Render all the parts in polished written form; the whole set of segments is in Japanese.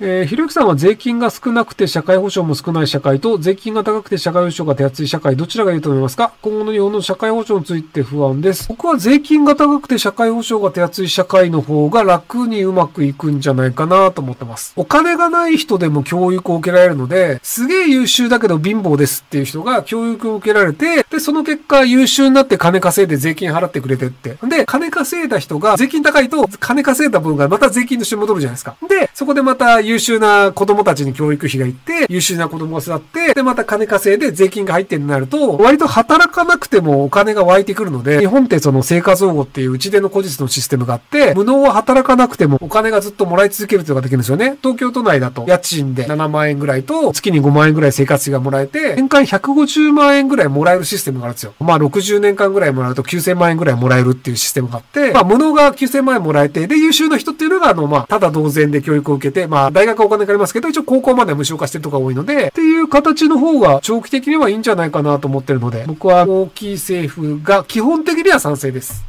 ひろゆきさんは税金が少なくて社会保障も少ない社会と税金が高くて社会保障が手厚い社会、どちらがいいと思いますか？今後の日本の社会保障について不安です。僕は税金が高くて社会保障が手厚い社会の方が楽にうまくいくんじゃないかなと思ってます。お金がない人でも教育を受けられるので、すげえ優秀だけど貧乏ですっていう人が教育を受けられて、で、その結果優秀になって金稼いで税金払ってくれてって。で、金稼いだ人が税金高いと金稼いだ分がまた税金として戻るじゃないですか。で、そこでまた優秀な子供たちに教育費がいって、優秀な子供を育って、で、また金稼いで税金が入ってになると、割と働かなくてもお金が湧いてくるので、日本ってその生活保護っていううちでの個実のシステムがあって、無能は働かなくてもお金がずっともらい続けるというのができるんですよね。東京都内だと家賃で7万円ぐらいと、月に5万円ぐらい生活費がもらえて、年間150万円ぐらいもらえるシステムがあるんですよ。まあ60年間ぐらいもらうと9000万円ぐらいもらえるっていうシステムがあって、まあ無能が9000万円もらえて、で、優秀な人っていうのがまあ、ただ同然で教育を受けて、まあ、大学はお金かかりますけど、一応高校までは無償化してるとか多いので、っていう形の方が長期的にはいいんじゃないかなと思ってるので、僕は大きい政府が基本的には賛成です。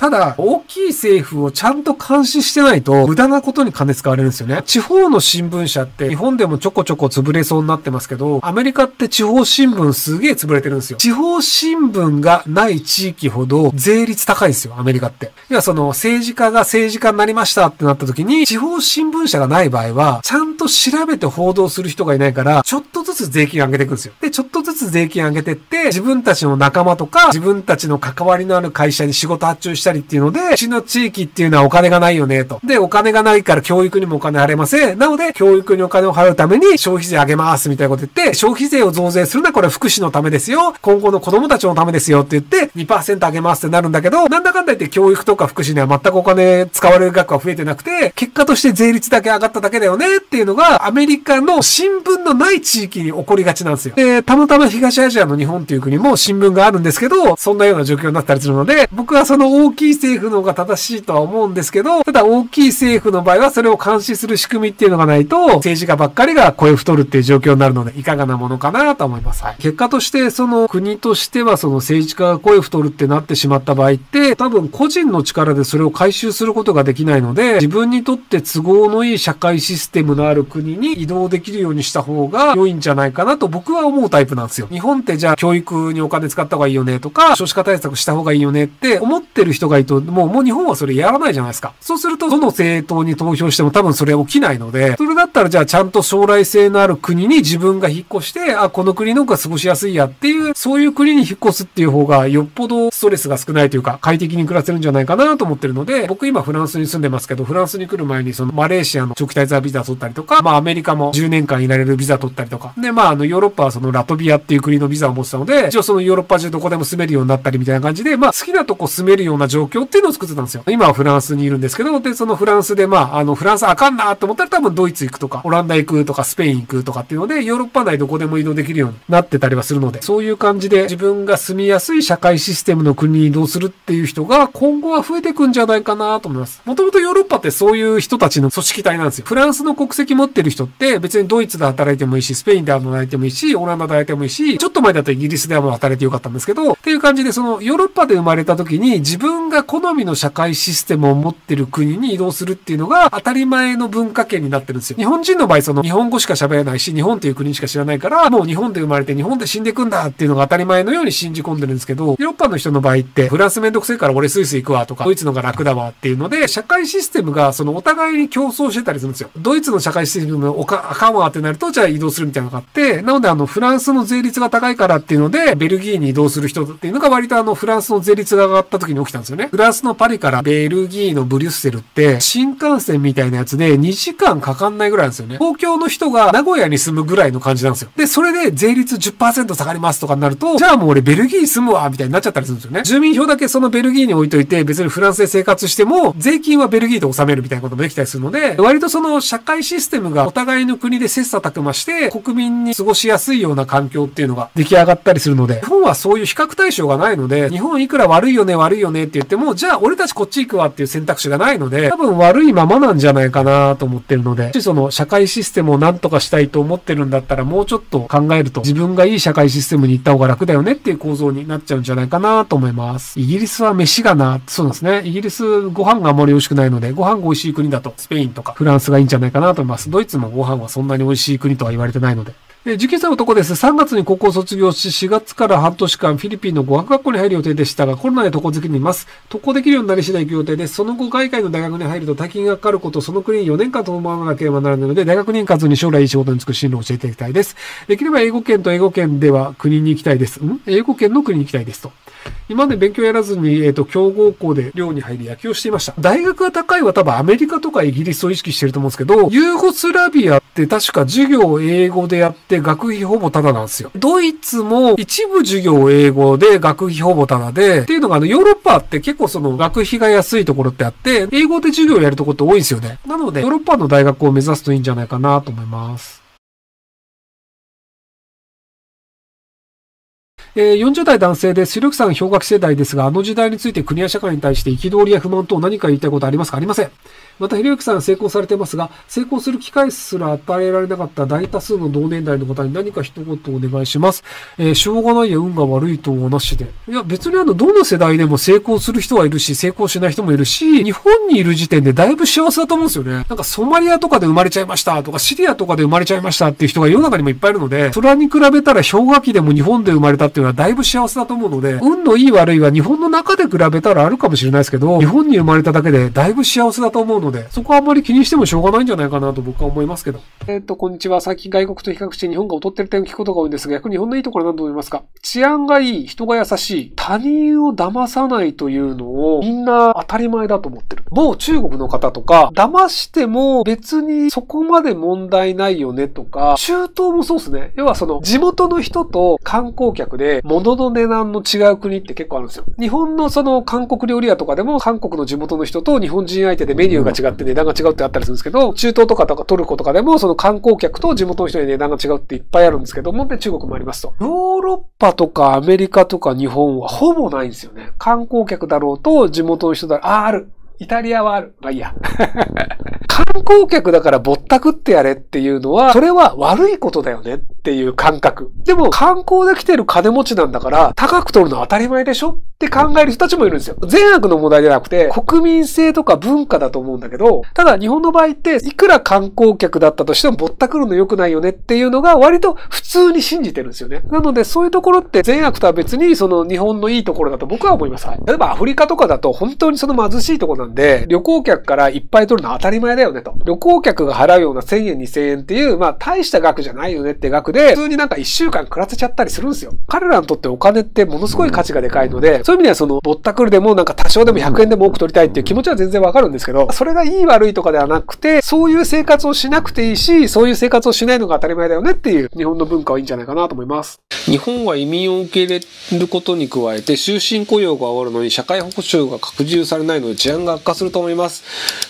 ただ、大きい政府をちゃんと監視してないと、無駄なことに金使われるんですよね。地方の新聞社って、日本でもちょこちょこ潰れそうになってますけど、アメリカって地方新聞すげえ潰れてるんですよ。地方新聞がない地域ほど、税率高いんですよ、アメリカって。いや、その、政治家が政治家になりましたってなった時に、地方新聞社がない場合は、ちゃんと調べて報道する人がいないから、ちょっとずつ税金上げていくんですよ。で、ちょっとずつ税金上げてって、自分たちの仲間とか、自分たちの関わりのある会社に仕事発注したり、っていうので、うちの地域っていうのはお金がないよね、と。で、お金がないから教育にもお金払えません。なので、教育にお金を払うために消費税上げます、みたいなこと言って、消費税を増税するのはこれは福祉のためですよ。今後の子供たちのためですよって言って、2% 上げますってなるんだけど、なんだかんだ言って教育とか福祉には全くお金使われる額は増えてなくて、結果として税率だけ上がっただけだよねっていうのが、アメリカの新聞のない地域に起こりがちなんですよ。で、たまたま東アジアの日本っていう国も新聞があるんですけど、そんなような状況になったりするので、僕はその大きい政府の方が正しいとは思うんですけど、ただ大きい政府の場合はそれを監視する仕組みっていうのがないと、政治家ばっかりが声太るっていう状況になるので、いかがなものかなと思います。はい、結果として、その国としてはその政治家が声太るってなってしまった場合って、多分個人の力でそれを回収することができないので、自分にとって都合のいい社会システムのある国に移動できるようにした方が良いんじゃないかなと僕は思うタイプなんですよ。日本ってじゃあ教育にお金使った方がいいよねとか、少子化対策した方がいいよねって思ってる人がいると、もう日本はそれやらないじゃないですか。そうすると、どの政党に投票しても多分それは起きないので、それだったらじゃあちゃんと将来性のある国に自分が引っ越して、あ、この国の方が過ごしやすいやっていう、そういう国に引っ越すっていう方がよっぽどストレスが少ないというか、快適に暮らせるんじゃないかなと思ってるので、僕今フランスに住んでますけど、フランスに来る前にそのマレーシアの長期滞在ビザ取ったりとか、まあアメリカも10年間いられるビザ取ったりとか、でまあヨーロッパはそのラトビアっていう国のビザを持ってたので、一応そのヨーロッパ中どこでも住めるようになったりみたいな感じで、まあ好きなとこ住めるような状況っていうのを作ってたんですよ。今はフランスにいるんですけど、で、そのフランスで、まあ、フランスあかんなと思ったら多分ドイツ行くとか、オランダ行くとか、スペイン行くとかっていうので、ヨーロッパ内どこでも移動できるようになってたりはするので、そういう感じで自分が住みやすい社会システムの国に移動するっていう人が今後は増えていくんじゃないかなと思います。もともとヨーロッパってそういう人たちの組織体なんですよ。フランスの国籍持ってる人って別にドイツで働いてもいいし、スペインで働いてもいいし、オランダで働いてもいいし、ちょっと前だとイギリスでも働いてよかったんですけど、っていう感じでそのヨーロッパで生まれた時に自分が好みの社会システムを持ってる国に移動するっていうのが当たり前の文化圏になってるんですよ。日本人の場合その日本語しか喋れないし、日本という国しか知らないから、もう日本で生まれて日本で死んでいくんだっていうのが当たり前のように信じ込んでるんですけど、ヨーロッパの人の場合ってフランスめんどくせえから俺スイス行くわとか、ドイツのが楽だわっていうので、社会システムがそのお互いに競争してたりするんですよ。ドイツの社会システムおかあかんわってなると、じゃあ移動するみたいなのがあって、なのでフランスの税率が高いからっていうので、ベルギーに移動する人っていうのが割とフランスの税率が上がった時に起きたんですよね。フランスのパリからベルギーのブリュッセルって新幹線みたいなやつで2時間かかんないぐらいなんですよね。東京の人が名古屋に住むぐらいの感じなんですよ。で、それで税率 10% 下がりますとかになると、じゃあもう俺ベルギーに住むわみたいになっちゃったりするんですよね。住民票だけそのベルギーに置いといて別にフランスで生活しても税金はベルギーで納めるみたいなこともできたりするので、割とその社会システムがお互いの国で切磋琢磨して国民に過ごしやすいような環境っていうのが出来上がったりするので、日本はそういう比較対象がないので、日本いくら悪いよね悪いよねって言ってても、じゃあ俺たちこっち行くわっていう選択肢がないので、多分悪いままなんじゃないかなと思ってるので、もしその社会システムをなんとかしたいと思ってるんだったら、もうちょっと考えると、自分がいい社会システムに行った方が楽だよねっていう構造になっちゃうんじゃないかなと思います。イギリスは飯がな、そうですね。イギリスご飯があまり美味しくないので、ご飯が美味しい国だと、スペインとかフランスがいいんじゃないかなと思います。ドイツもご飯はそんなに美味しい国とは言われてないので。19歳の男です。3月に高校を卒業し、4月から半年間フィリピンの語学学校に入る予定でしたが、コロナで渡航できています。渡航できるようになり次第行く予定です。その後、外界の大学に入ると大金がかかること、その国に4年間と思わなければならないので、大学に行かずに将来いい仕事に就く進路を教えていきたいです。できれば英語圏と英語圏では国に行きたいです。英語圏の国に行きたいですと。今まで勉強やらずに、強豪校で寮に入り野球をしていました。大学が高いは多分アメリカとかイギリスを意識してると思うんですけど、ユーゴスラビアって確か授業を英語でやって、学費ほぼタダなんですよ。ドイツも一部授業英語で学費ほぼタダで、っていうのがヨーロッパって結構その学費が安いところってあって、英語で授業やるところって多いんですよね。なので、ヨーロッパの大学を目指すといいんじゃないかなと思います。40代男性です。主力さん氷河期世代ですが、あの時代について国や社会に対して憤りや不満等何か言いたいことありますか？ありません。また、ひろゆきさん成功されてますが、成功する機会すら与えられなかった大多数の同年代の方に何か一言お願いします。しょうがないや運が悪いとはなしで。いや、別にどの世代でも成功する人はいるし、成功しない人もいるし、日本にいる時点でだいぶ幸せだと思うんですよね。なんかソマリアとかで生まれちゃいましたとか、シリアとかで生まれちゃいましたっていう人が世の中にもいっぱいいるので、それに比べたら氷河期でも日本で生まれたっていうのはだいぶ幸せだと思うので、運のいい悪いは日本の中で比べたらあるかもしれないですけど、日本に生まれただけでだいぶ幸せだと思うので、そこはあんまり気にしてもしょうがないんじゃないかなと僕は思いますけど。こんにちは。最近外国と比較して日本が劣ってる点を聞くことが多いんですが、逆に日本のいいところは何と思いますか？治安がいい、人が優しい、他人を騙さないというのをみんな当たり前だと思ってる。もう中国の方とか、騙しても別にそこまで問題ないよねとか、中東もそうですね。要はその地元の人と観光客で物の値段の違う国って結構あるんですよ。日本のその韓国料理屋とかでも韓国の地元の人と日本人相手でメニューが違って値段が違うってあったりするんですけど、中東とかトルコとかでもその観光客と地元の人に値段が違うっていっぱいあるんですけども、で中国もありますと。ヨーロッパとかアメリカとか日本はほぼないんですよね。観光客だろうと地元の人だろう、ある。イタリアはある。まあいいや。観光客だからぼったくってやれっていうのは、それは悪いことだよねっていう感覚。でも観光で来てる金持ちなんだから、高く取るのは当たり前でしょって考える人たちもいるんですよ。善悪の問題じゃなくて、国民性とか文化だと思うんだけど、ただ日本の場合って、いくら観光客だったとしてもぼったくるの良くないよねっていうのが割と普通に信じてるんですよね。なのでそういうところって善悪とは別にその日本のいいところだと僕は思います。例えばアフリカとかだと本当にその貧しいところなんで、旅行客からいっぱい取るのは当たり前だよね。旅行客が払うような1000円2000円っていう、まあ大した額じゃないよねって額で、普通になんか1週間暮らせちゃったりするんですよ。彼らにとってお金ってものすごい価値がでかいので、そういう意味ではそのぼったくるでもなんか多少でも100円でも多く取りたいっていう気持ちは全然わかるんですけど、それがいい悪いとかではなくて、そういう生活をしなくていいし、そういう生活をしないのが当たり前だよねっていう日本の文化はいいんじゃないかなと思います。日本は移民を受け入れることに加えて、終身雇用が終わるのに社会保障が拡充されないので治安が悪化すると思います。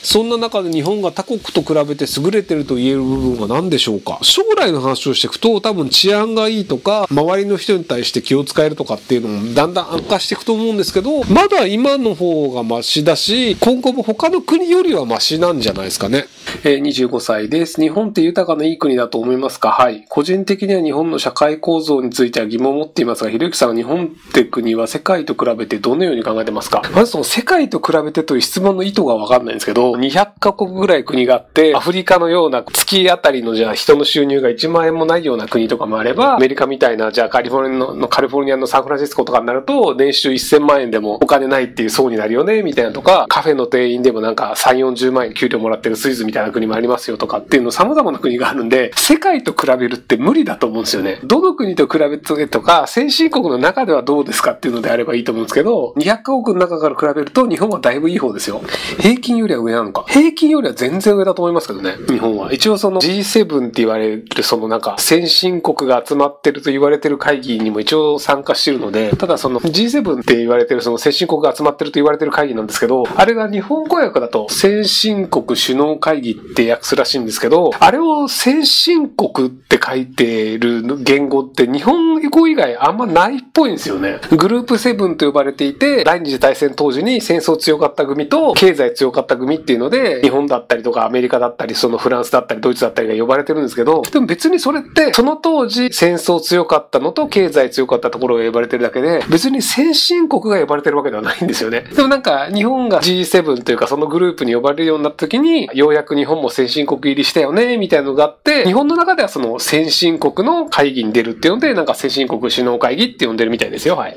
そんな中で日本が他国と比べて優れてると言える部分は何でしょうか？将来の話をしていくと、多分治安がいいとか周りの人に対して気を使えるとかっていうのもだんだん悪化していくと思うんですけど、まだ今の方がマシだし、今後も他の国よりはマシなんじゃないですかね。25歳です。日本って豊かないい国だと思いますか？はい。個人的には日本の社会構造については疑問を持っていますが、ひろゆきさんは日本って国は世界と比べてどのように考えてますか？まずその世界と比べてという質問の意図がわかんないんですけど、200カ国ぐらい国があって、アフリカのような月あたりのじゃあ人の収入が1万円もないような国とかもあれば、アメリカみたいなじゃあカリフォルニアのサンフランシスコとかになると、年収1000万円でもお金ないっていう層になるよね、みたいなとか、カフェの店員でもなんか3、40万円給料もらってるスイスみたいな国もありますよとかっていうの様々な国があるんで、世界と比べるって無理だと思うんですよね。どの国と比べてとか、先進国の中ではどうですかっていうのであればいいと思うんですけど、200カ国の中から比べると日本はだいぶいい方ですよ。平均よりは上なのか。平均よりはは全然上だと思いますけどね、日本は。一応その G7 って言われるそのなんか先進国が集まってると言われてる会議にも一応参加してるので、ただその G7 って言われてるその先進国が集まってると言われてる会議なんですけど、あれが日本語訳だと先進国首脳会議って訳すらしいんですけど、あれを先進国って書いてる言語って日本語以外あんまないっぽいんですよね。グループ7と呼ばれていて、第二次大戦当時に戦争強かった組と経済強かった組っていうので、日本だったりとかアメリカだったり、そのフランスだったりドイツだったりが呼ばれてるんですけど、でも別にそれってその当時戦争強かったのと経済強かったところが呼ばれてるだけで、別に先進国が呼ばれてるわけではないんですよね。でもなんか日本が G7 というかそのグループに呼ばれるようになった時に、ようやく日本も先進国入りしたよねみたいなのがあって、日本の中ではその先進国の会議に出るっていうので、なんか先進国首脳会議って呼んでるみたいですよ。はい。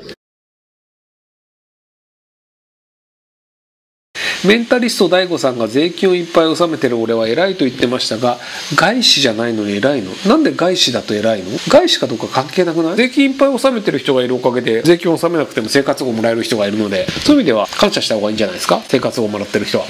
メンタリスト DAIGO さんが税金をいっぱい納めてる俺は偉いと言ってましたが、外資じゃないのに偉いの？なんで外資だと偉いの？外資かどうか関係なくない？税金いっぱい納めてる人がいるおかげで、税金を納めなくても生活保護もらえる人がいるので、そういう意味では感謝した方がいいんじゃないですか、生活保護もらってる人は。